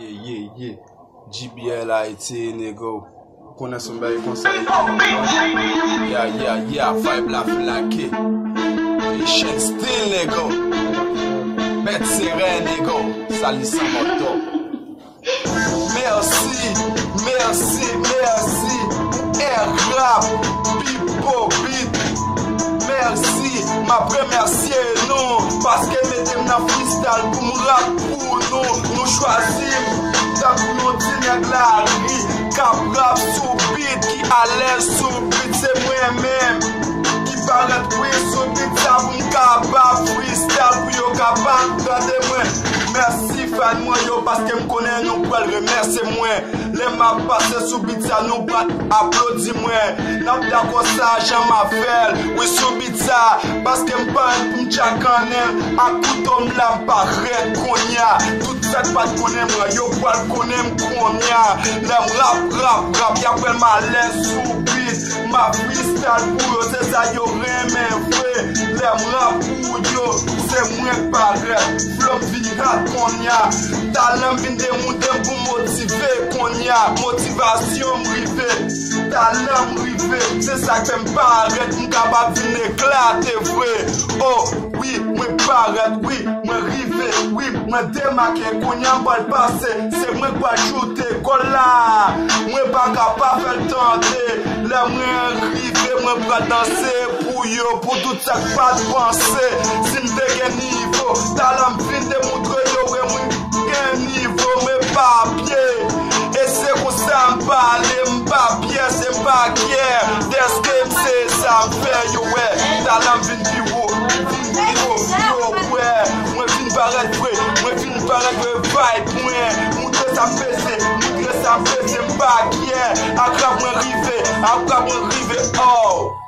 Yeah. G.B.L. Haïti, nego. Connais son bail conseil. Yeah. Vibe la flaquée. Les chaînes still, nego. Bête sereine, nego. Salissant moto. Merci. Air rap, pipo beat. Merci, ma remercier non. Parce que mettez-moi dans le freestyle pour me rap pour nous. Nous choisissons. La ri, kap rap sou bit, ki alè sou bit, se mwen mèm ki paret kwe sou bit, sa pou m'kaba freestyle pou yo kaba tande mwen. Merci fan mwen yo, paske m'konnen nou pral remerse mwen. Le ma pase sou bit sa nou pat aplodi mwen. Nap da kon sa jan ma fel, we sou bit sa, paske m'pan pou m'chakanem. Akoutom la m'paret konya, tout fèt pat konnen mwen yo pral konnen m'konnen. Lèm rap, y'apel ma lè soubit. Ma freestyle pou yo, se sa yo remen vwe. Lèm rap pou yo, se mwen paret. Flop virat kon ya, talem vin de moun dem pou motive kon ya. Motivasyon mrive, talem mrive, se sa ke m'paret, m'kabab vin eklate vwe. Oh, oui, mwen paret, oui, mwen rive, oui, mwen demake kon ya m'bal pase. Se mwen kwa choute kola, mwen pa kapab fèl tante, lè mwen rive, mwen pral danse pou yo, pou tout sa k pa panse. Si m te gen nivou, talan vin demontre yo wè mwen gen nivou, mwen papye, e se kon sa m pale, m papye, se m pa kye, deske m se sa m fè yo wè, talan vin biwo, yo wè, mwen vin paret vwe, mwen vin paret vwe vibe mwen, moutre sa fese. Mwen rive, oh.